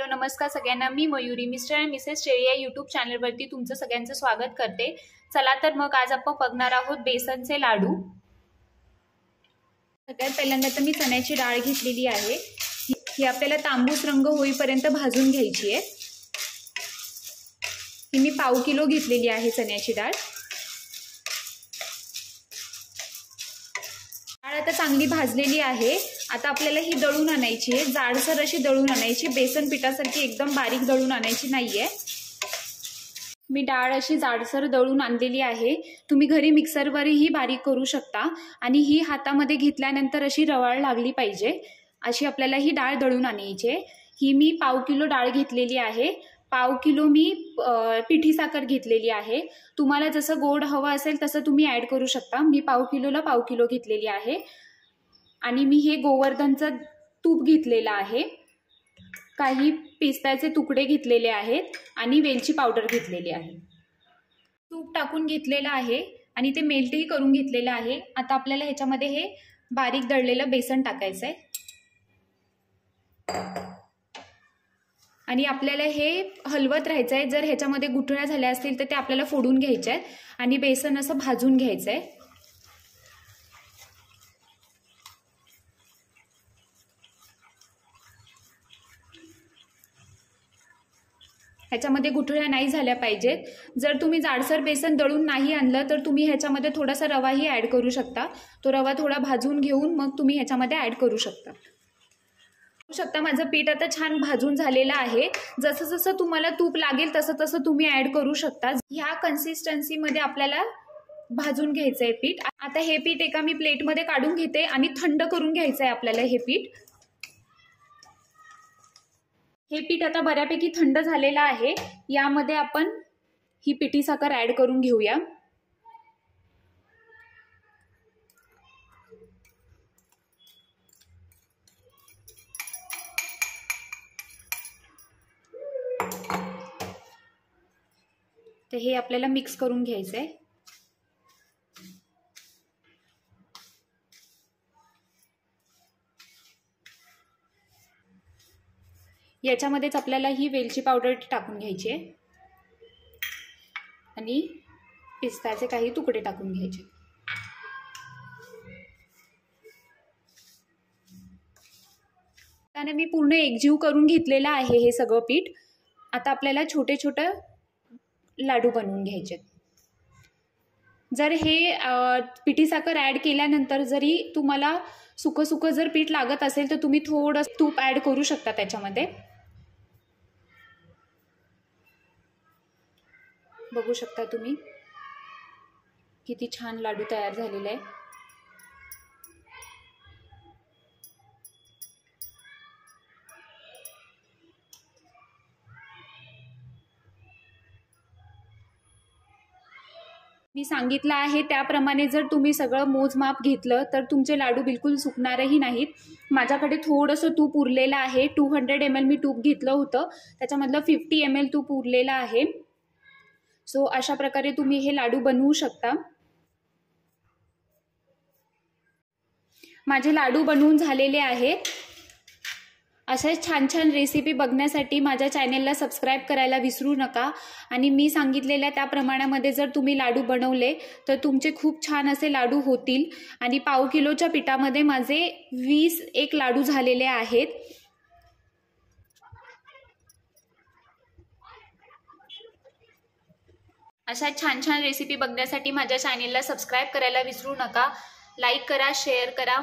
Hello नमस्कार सगळ्यांना. मी मयूरी मिस्टर अँड मिसेस टेले या यूट्यूब चॅनलवरती तुमचं सगळ्यांचं स्वागत करते. चला तर मग आज आपण बघणार आहोत बेसनचे लाडू. सगळ्यात पहिल्यांदा तर मी चण्याची डाळ घेतलेली आहे. ही आपल्याला तांबूस रंग होईपर्यंत भाजून घ्यायची आहे. ही मी पाव किलो घेतलेली आहे चण्याची डाळ. डाळ आता चांगली भाजलेली आहे. आता आपल्याला ही दळून आणायची आहे, जाडसर अशी दळून आणायची, बेसन पिठासारखी एकदम बारीक दळून आणायची नाहीये. मी डाळ अशी जाडसर दळून आणलेली आहे. तुम्ही घरी मिक्सरवरही बारीक करू शकता आणि ही हातामध्ये घेतल्यानंतर अशी रवाळ लागली पाहिजे अशी आपल्याला ही डाळ दळून आणायची आहे. ही मी पाव किलो डाळ घेतलेली आहे. पाव किलो मी पिठी साखर घेतलेली आहे. तुम्हाला जसं गोड हवं असेल तसं तुम्ही ॲड करू शकता. मी पाव किलो घेतलेली आहे आणि मी हे गोवर्धनचं तूप घेतलेलं आहे. काही पिस्त्याचे तुकडे घेतलेले आहेत आणि वेलची पावडर घेतलेली आहे. तूप टाकून घेतलेलं आहे आणि ते मेल्टही करून घेतलेलं आहे. आता आपल्याला ह्याच्यामध्ये हे बारीक दळलेलं बेसन टाकायचं आहे आणि आपल्याला हे हलवत राहायचं आहे. जर ह्याच्यामध्ये गुठळ्या झाल्या असतील तर ते आपल्याला फोडून घ्यायचे आहेत आणि बेसन असं भाजून घ्यायचं आहे. ह्याच्यामध्ये गुठळ्या नाही झाल्या पाहिजेत. जर तुम्ही जाडसर बेसन दळून नाही आणलं तर तुम्ही ह्याच्यामध्ये थोडासा रवाही ॲड करू शकता. तो रवा थोडा भाजून घेऊन मग तुम्ही ह्याच्यामध्ये ॲड करू शकता. माझं पीठ आता छान भाजून झालेलं आहे. जसं जसं तुम्हाला तूप लागेल तसं तसं तुम्ही ॲड करू शकता. ह्या कन्सिस्टन्सीमध्ये आपल्याला भाजून घ्यायचं आहे पीठ. आता हे पीठ एका मी प्लेटमध्ये काढून घेते आणि थंड करून घ्यायचं आहे आपल्याला हे पीठ. हे पीठ आता बऱ्यापैकी थंड झालेलं आहे. यामध्ये आपण ही पिठी साखर ॲड करून घेऊया. तर हे आपल्याला मिक्स करून घ्यायचं आहे. याच्यामध्येच आपल्याला ही वेलची पावडर टाकून घ्यायची आहे आणि पिस्त्याचे काही तुकडे टाकून घ्यायचे. त्याने मी पूर्ण एकजीव करून घेतलेलं आहे हे सगळं पीठ. आता आपल्याला छोटे छोटे लाडू बनवून घ्यायचे. जर हे पिठी साखर ॲड केल्यानंतर जरी तुम्हाला सुकं जर पीठ लागत असेल तर तुम्ही थोडं तूप ॲड करू शकता त्याच्यामध्ये. बघू शकता तुम्ही किती छान लाडू तयार झालेला आहे. मी सांगितलं आहे त्याप्रमाणे जर तुम्ही सगळं मोजमाप घेतलं तर तुमचे लाडू बिलकुल सुकणारही नाहीत. माझ्याकडे थोडंसं तूप उरलेलं आहे. 200 ml मी तूप घेतलं होतं, त्याच्यामधलं 50 ml तूप उरलेलं आहे. सो अशा प्रकारे तुम्ही हे लाडू बनवू शकता. माझे लाडू बनवून झालेले आहेत. अशाच छान छान रेसिपी बघण्यासाठी माझ्या चॅनेलला सबस्क्राईब करायला विसरू नका. आणि मी सांगितलेल्या त्या प्रमाणामध्ये जर तुम्ही लाडू बनवले तर तुमचे खूप छान असे लाडू होतील. आणि पाव किलोच्या पिठामध्ये माझे 21 लाडू झालेले आहेत. अशा छान छान रेसिपी बघण्यासाठी माझ्या चॅनेलला सबस्क्राईब करायला विसरू नका. लाईक करा, शेअर करा.